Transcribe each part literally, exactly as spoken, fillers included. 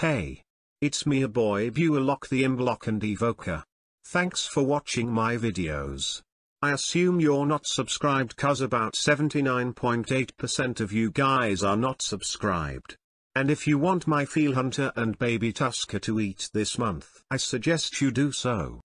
Hey! It's me a boy BuaLock the Imblock and Evoker. Thanks for watching my videos. I assume you're not subscribed cause about seventy-nine point eight percent of you guys are not subscribed. And if you want my Feel Hunter and Baby Tusker to eat this month, I suggest you do so.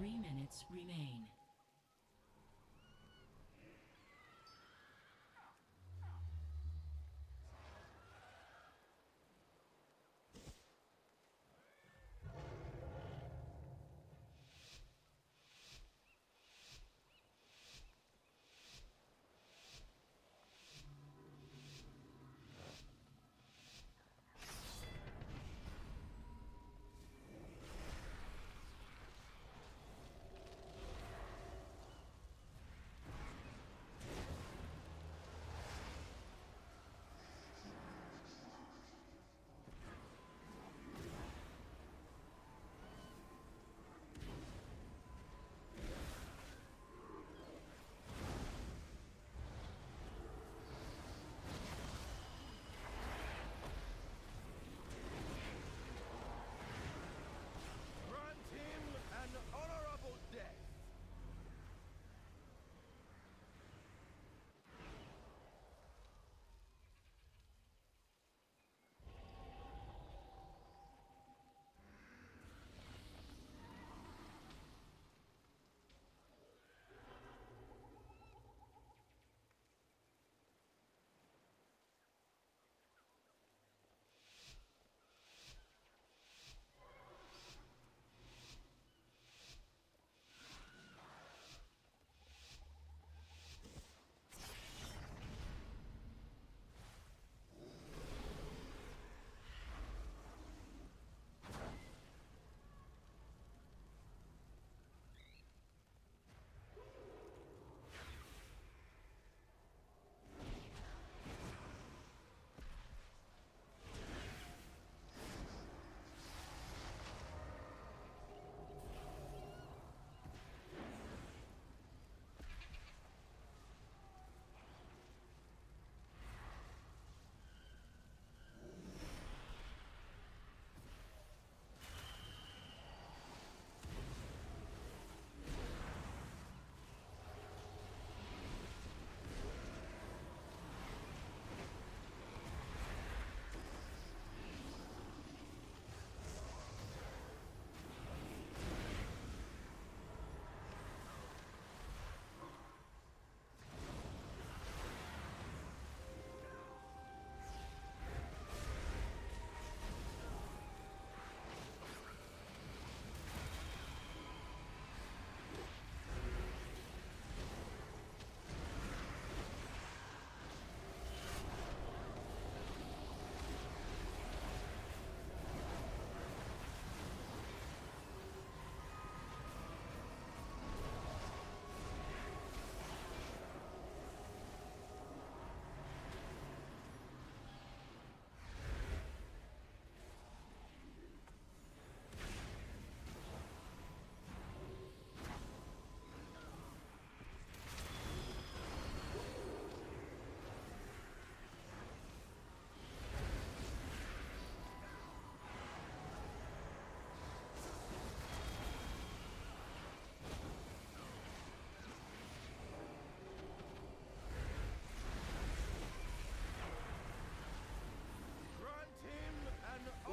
Three minutes remain.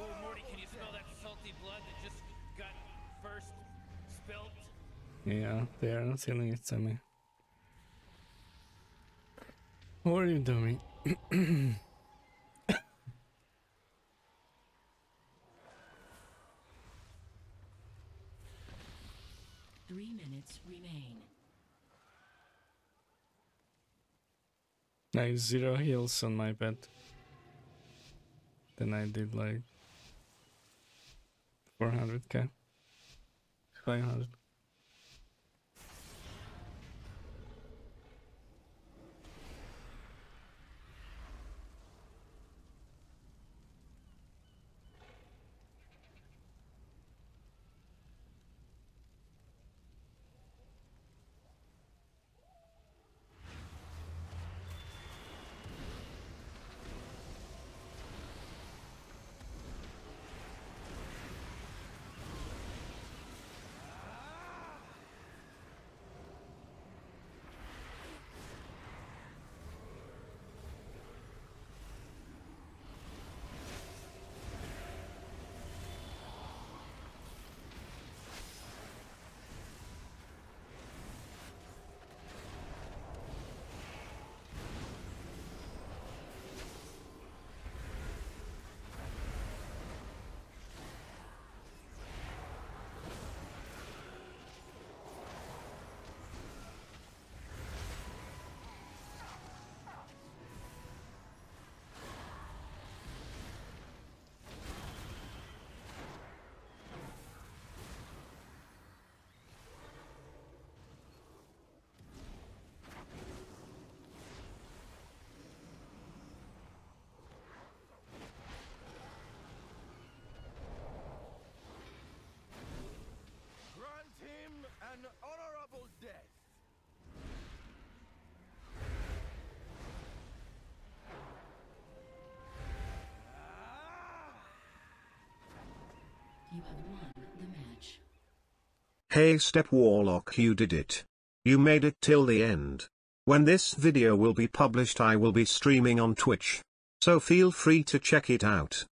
Oh, Morty, can you smell that salty blood that just got first spilled? Yeah, they are not selling it to me. What are you doing? Three minutes remain. Like zero heals on my bed. Then I did like four hundred K, five hundred. You have won the match. Hey Step BuaLock, you did it. You made it till the end. When this video will be published, I will be streaming on Twitch, so feel free to check it out.